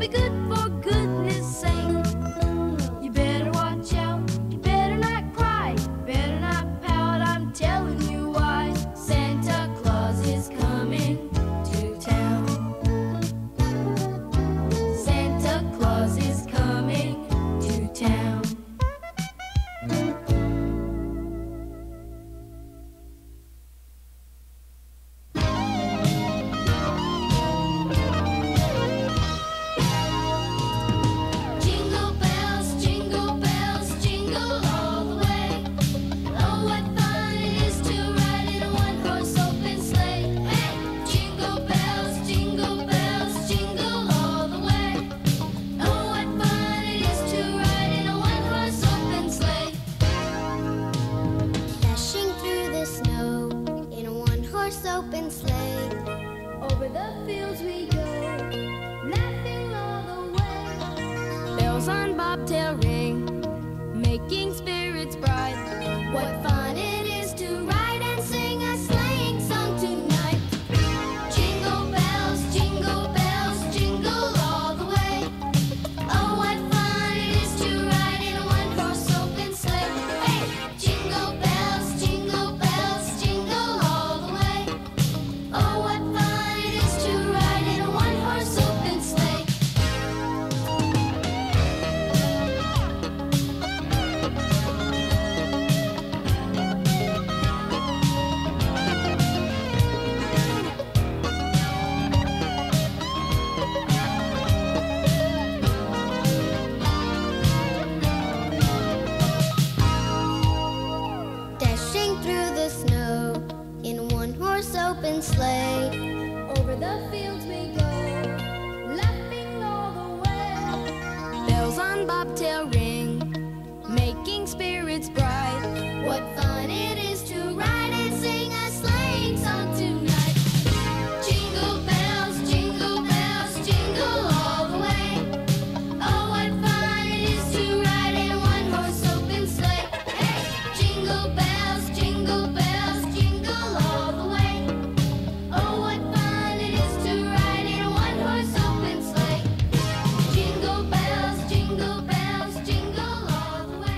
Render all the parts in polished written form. be good for goodness sake. You better watch out, you better not cry, you better not pout, I'm telling you why. Santa Claus is coming to town. Santa Claus is coming to town. Open sleigh. Over the fields we go, laughing all the way. Bells on bobtail ring, making spirits bright. What fun it is to ride and sing a sleighing song tonight. Jingle bells, jingle all the way. Oh, what fun it is to ride in a one-horse open sleigh. Hey! Jingle bells, jingle all the way. Oh, what fun it is to ride in a one-horse open sleigh. Dashing through the snow in a one-horse open sleigh. Over the fields we go, laughing all the way. Bells on bobtail ring, making spirits bright. What fun it is to ride and sing a sleighing song tonight. Jingle bells, jingle all the way. Oh, what fun it is to ride in a one-horse open sleigh. Hey! Jingle bells, jingle all the way. Oh, what fun it is to ride in a one-horse open sleigh. Jingle bells, jingle all the way.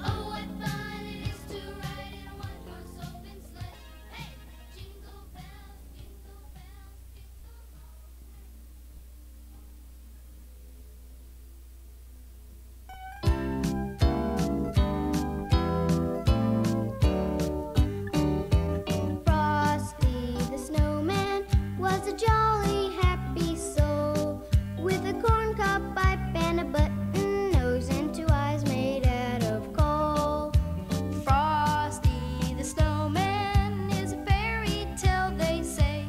Oh, what fun it is to ride in a one-horse open sleigh. Hey, jingle bells, jingle bells, jingle all the way. Frosty the snowman was a jolly, happy soul with a corn cob pipe and a button nose and two eyes made out of coal. Frosty the snowman is a fairy tale, they say.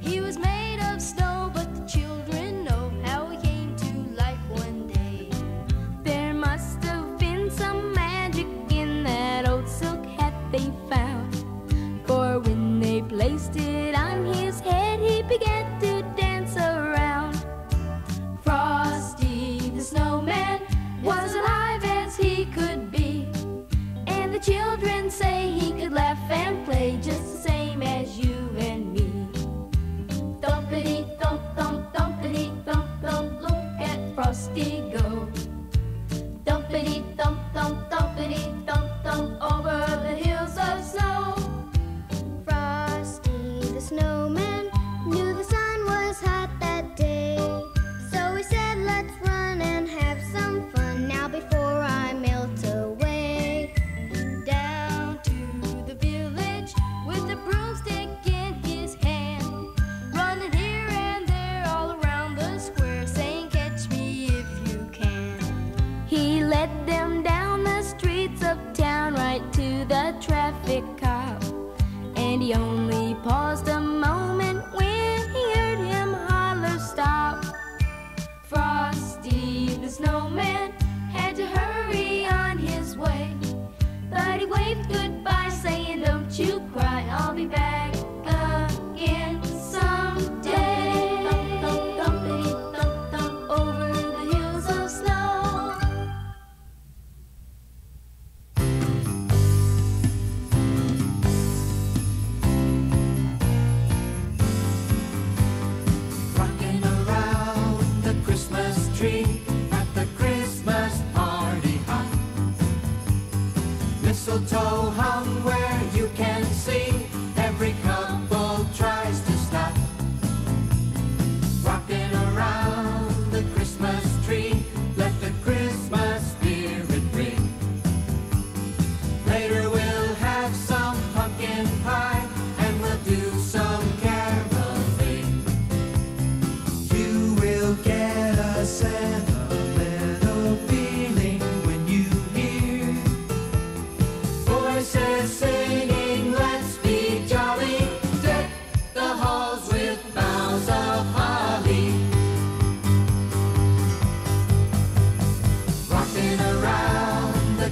He was made of snow, but the children know how he came to life one day. There must have been some magic in that old silk hat they found, for when they placed it on his head, he began to dance around. Frosty the snowman was alive as he could be, and the children say he could laugh and play just the same as you and me. Thumpity thump thump, thumpity thump thump, look at Frosty go. Thumpity thump thump, thumpity thump thump, over the hills of snow. Frosty the snowman knew the sun was hot that day, so he said, "Let's run and have some fun now before I melt away." Down to the village with a broomstick in his hand, running here and there all around the square, saying, "Catch me if you can." He led them down the streets of town right to the traffic cop, and he only paused a moment when he heard him holler, "Stop!" Frosty the snowman had to hurry on his way, but he waved goodbye, saying, "Don't you cry, I'll be back again someday." Thump, thump, thumpity, thump, thump, over the hills of snow. Rocking around the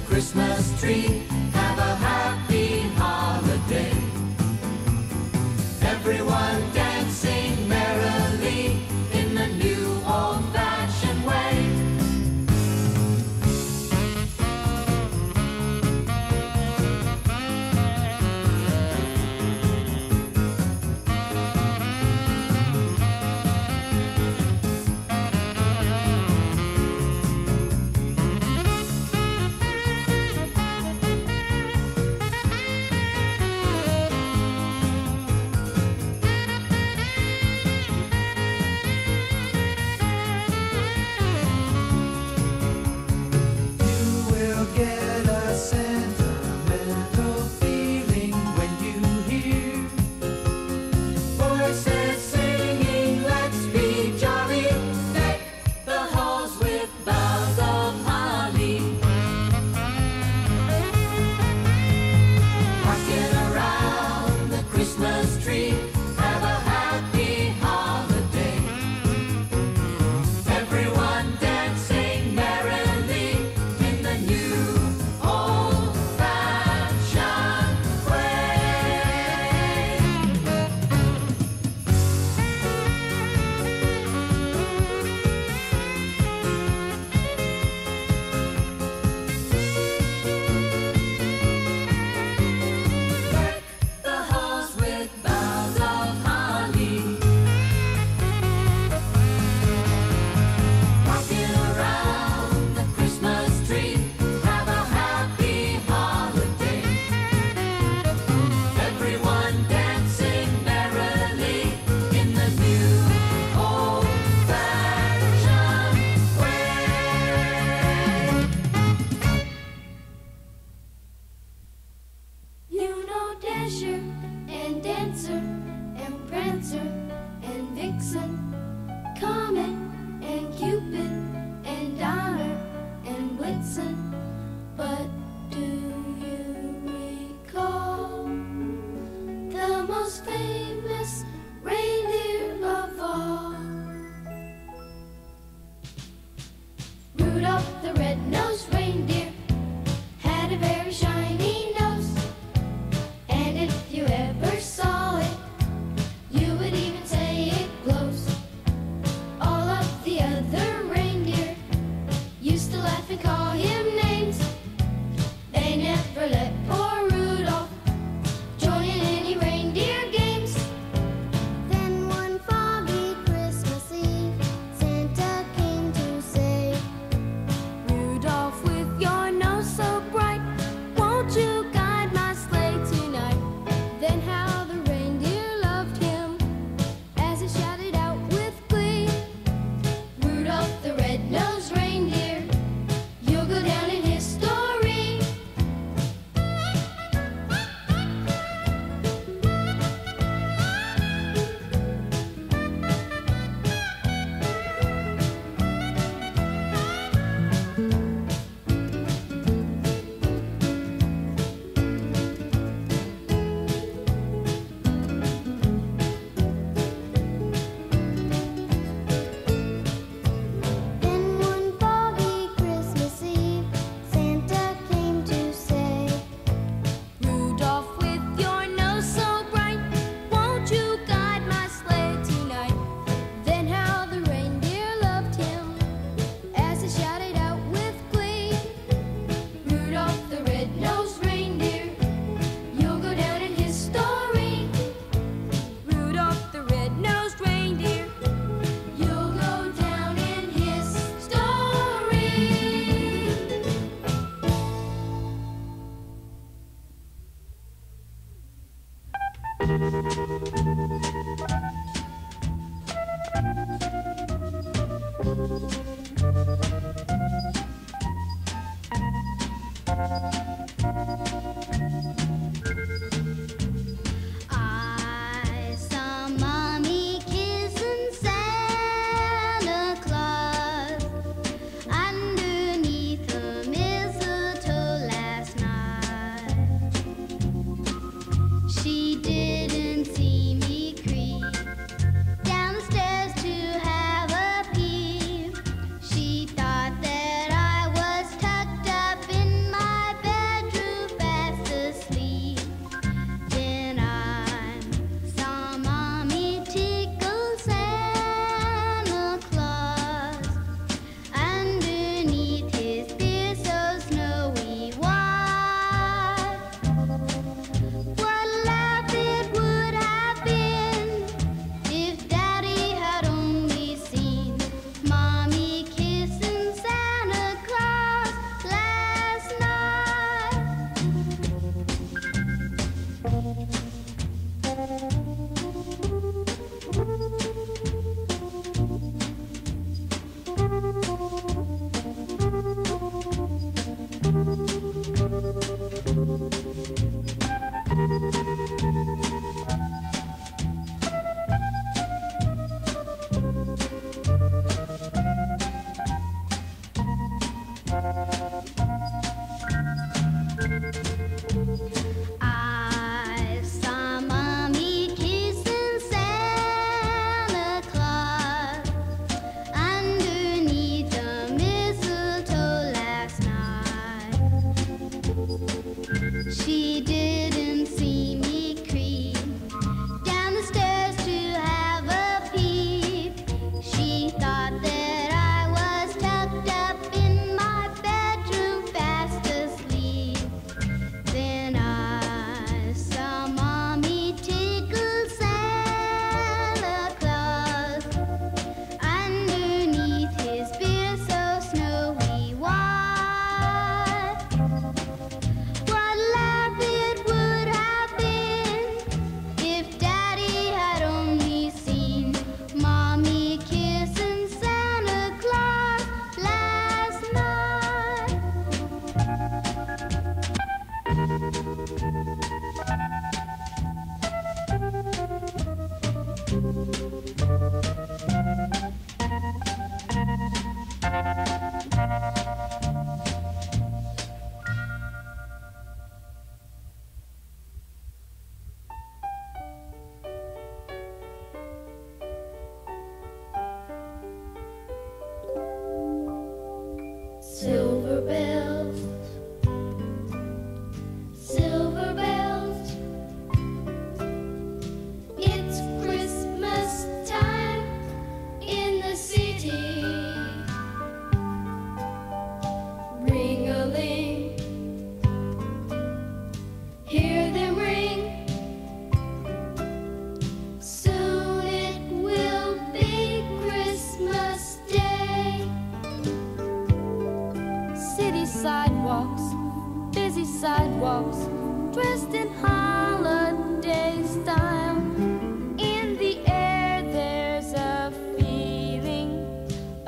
Christmas tree, have a happy holiday. Everyone dancing merrily in the new old-fashioned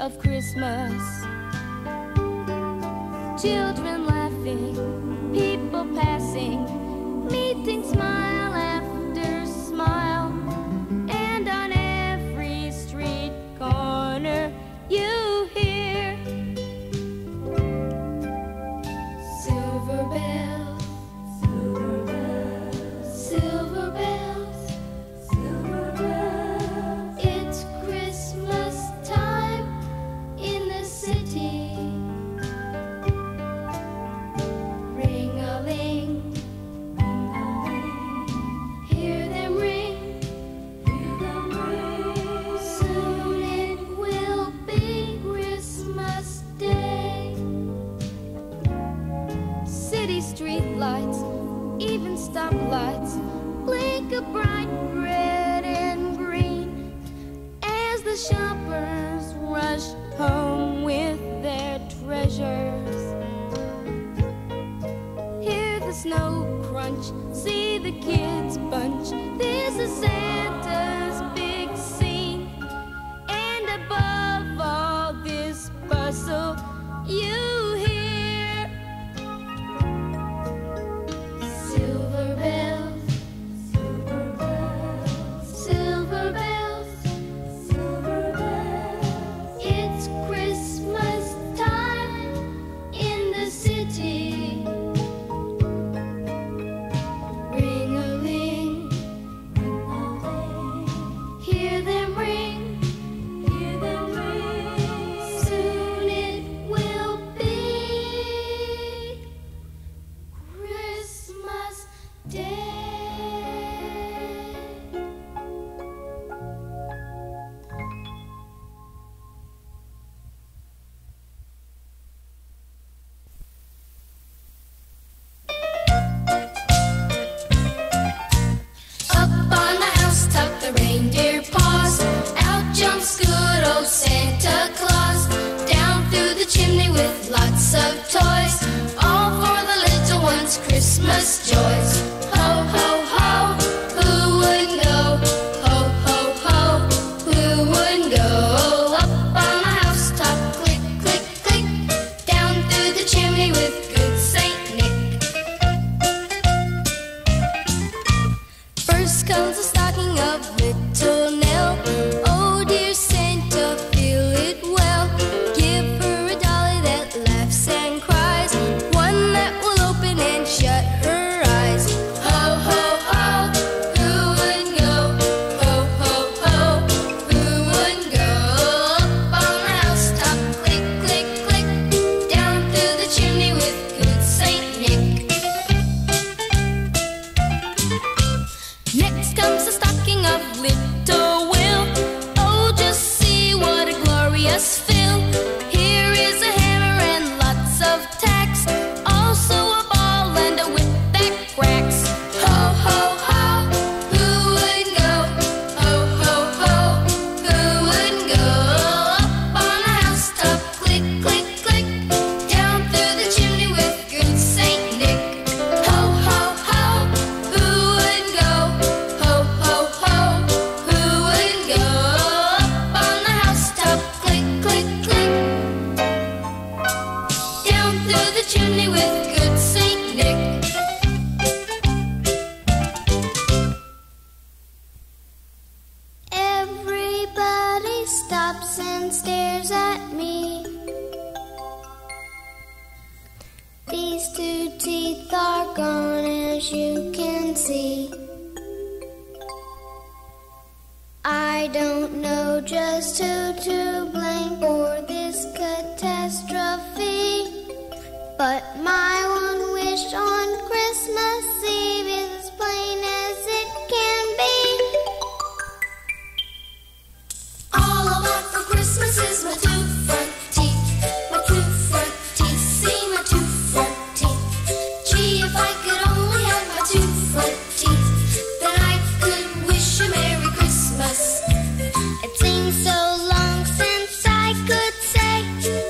of Christmas. Children laughing, people passing, meeting smile after smile. And on every street corner you hear silver bells, silver bells, silver bells. Street lights, even stoplights, blink a bright red and green as the shoppers rush home with their treasures. Hear the snow crunch, see the kids bunch. This is Santa's big scene, and above all this bustle, you.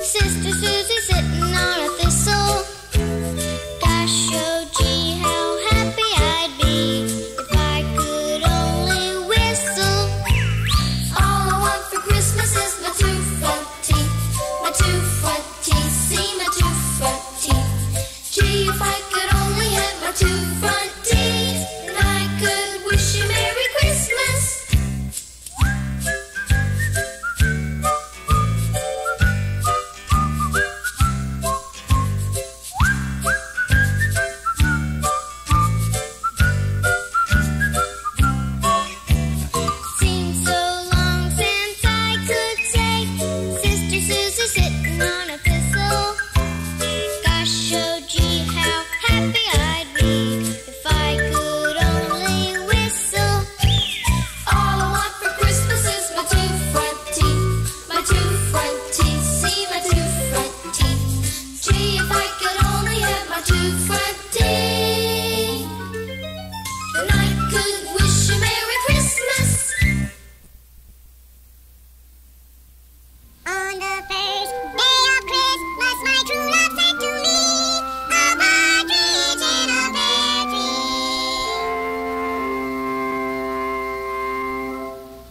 Sister Susie sitting on a thistle. sitting on a thistle. Gosh, oh gee, how happy I'd be if I could only whistle. All I want for Christmas is my two front teeth, my two front teeth, see my two front teeth. Gee, if I could only have my two front teeth, then I could wish you Merry Christmas. On the first day of Christmas, my true love said to me, a partridge in a pear tree. On the second day of Christmas, my true love said to me, a partridge in a pear tree. On the day of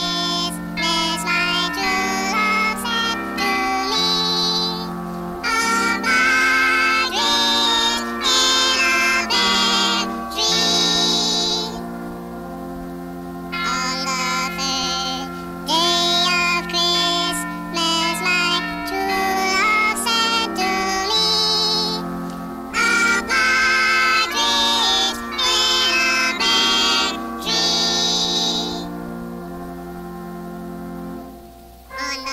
Christmas,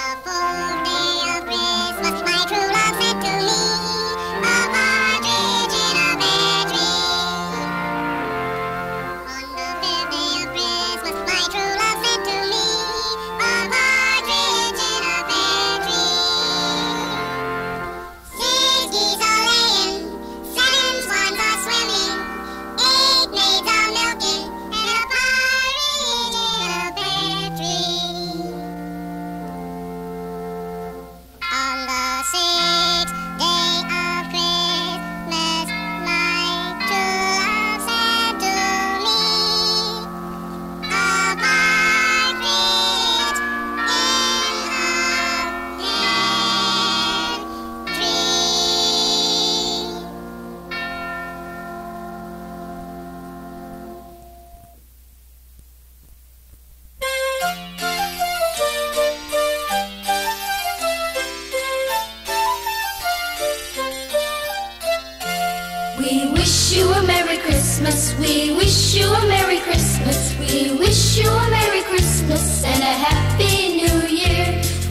my true love said to me, a partridge in a pear tree. On the fourth day of Christmas, my true love said to me, a partridge in a pear tree. On the fifth day of Christmas, my true love said to me, a partridge in a pear tree. Six geese are laying, seven swans are swimming, eight maids are milking, and a partridge in a pear tree. On the sixth day of Christmas, my true love said to me, a partridge in a pear tree. We wish you a Merry Christmas, we wish you a Merry Christmas, we wish you a Merry Christmas and a Happy New Year.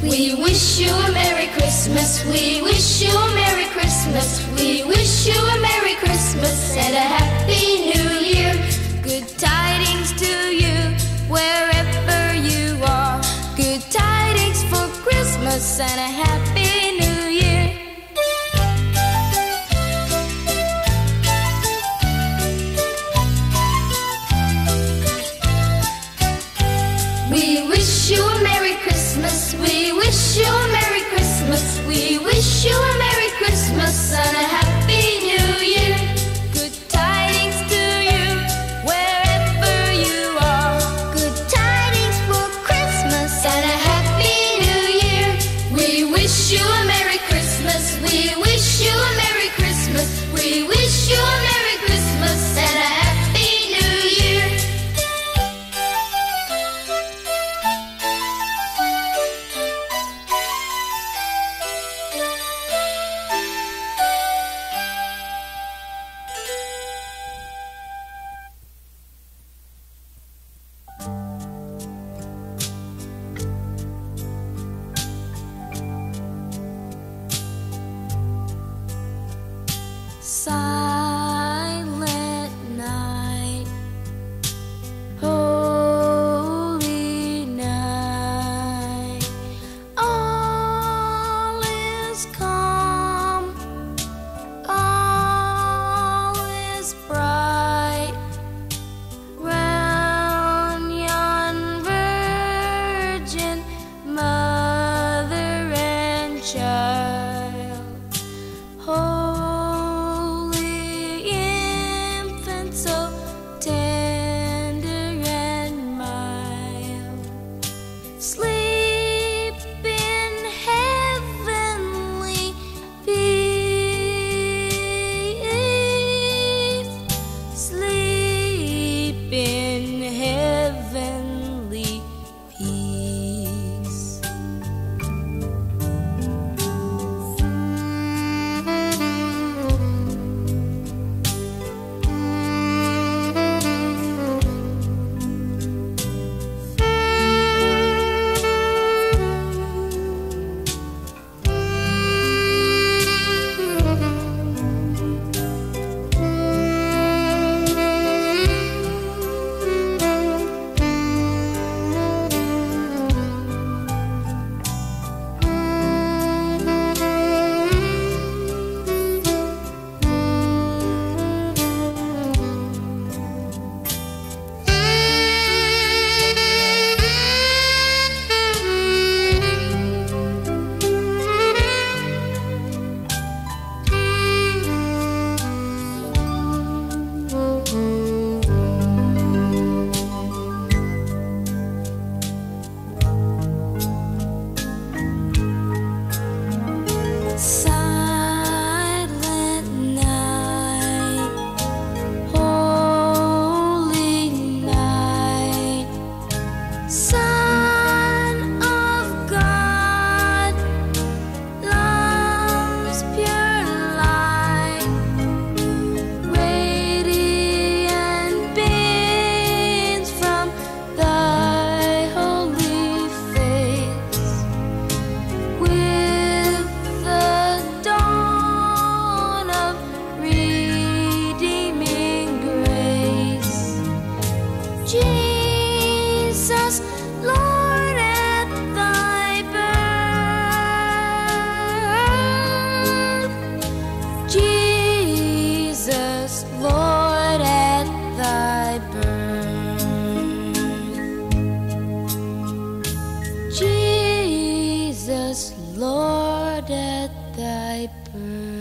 We wish you a Merry Christmas, we wish you a Merry Christmas, we wish you a Merry Christmas and a Happy New Year. Good tidings to you wherever you are, good tidings for Christmas and a Happy New Year. We wish you a Merry Christmas, we wish you a Merry Christmas, we wish you a Merry Christmas and a Happy New Year. Good tidings to you, wherever you are, good tidings for Christmas and a Happy New Year. We wish you a Merry Christmas, we wish you a Merry Christmas, we wish you a Merry Christmas and a Happy New Year. Silent night, holy night, all is calm, all is bright, round yon virgin mother and child. Holy infant, so tender and mild, sleep in heavenly peace, sleep in heavenly peace. I burn.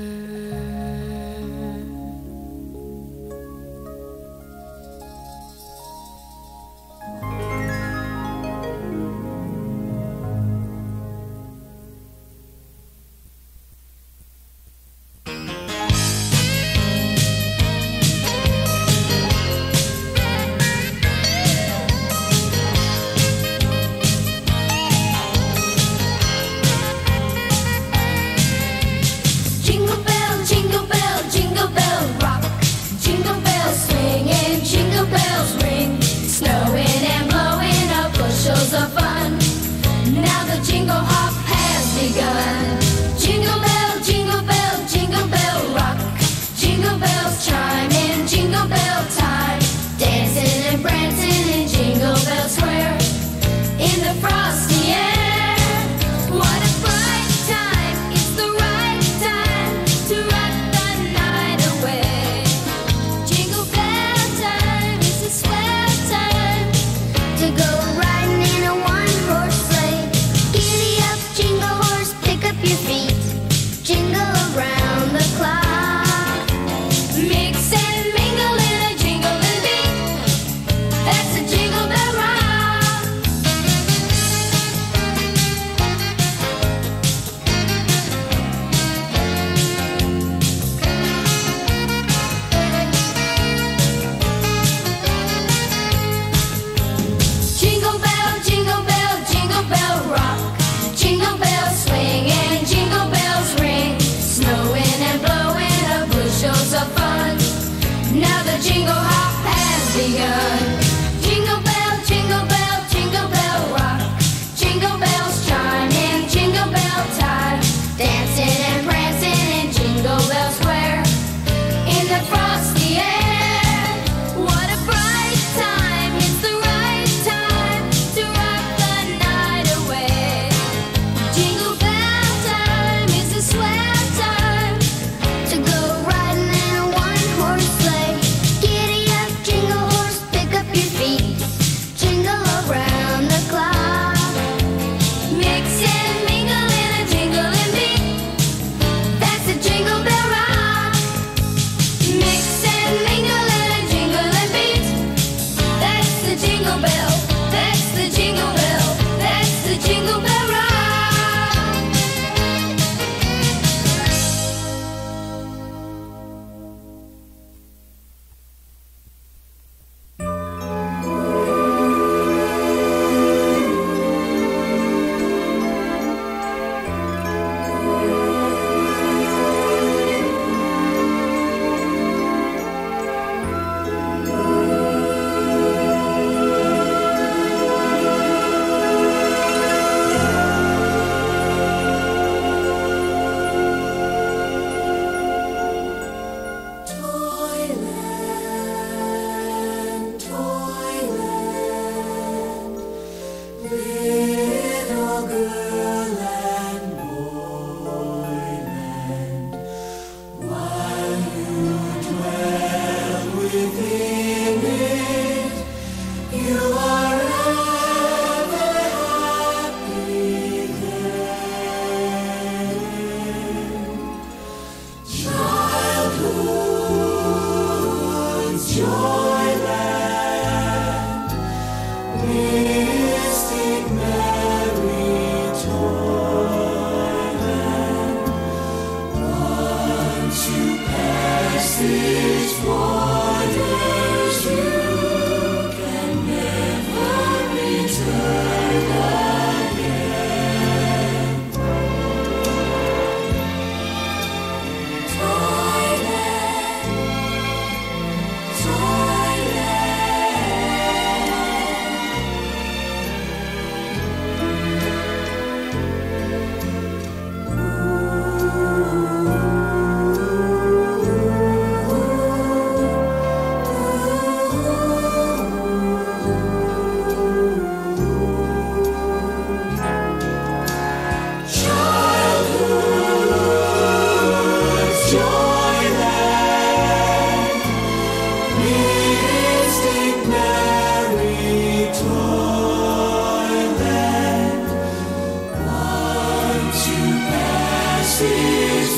This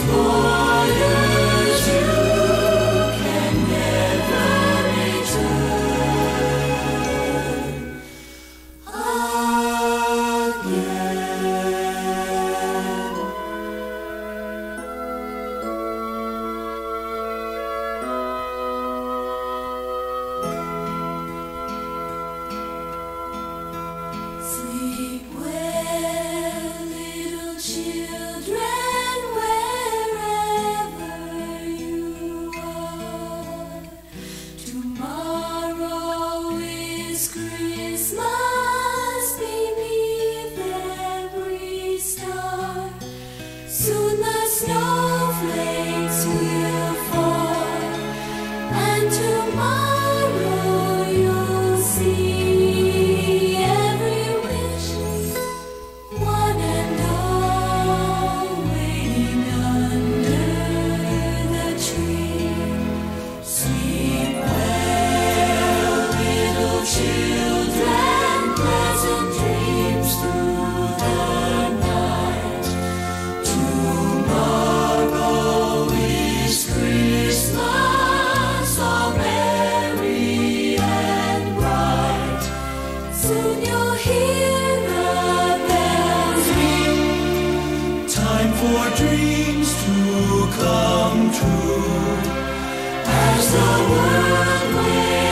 a world where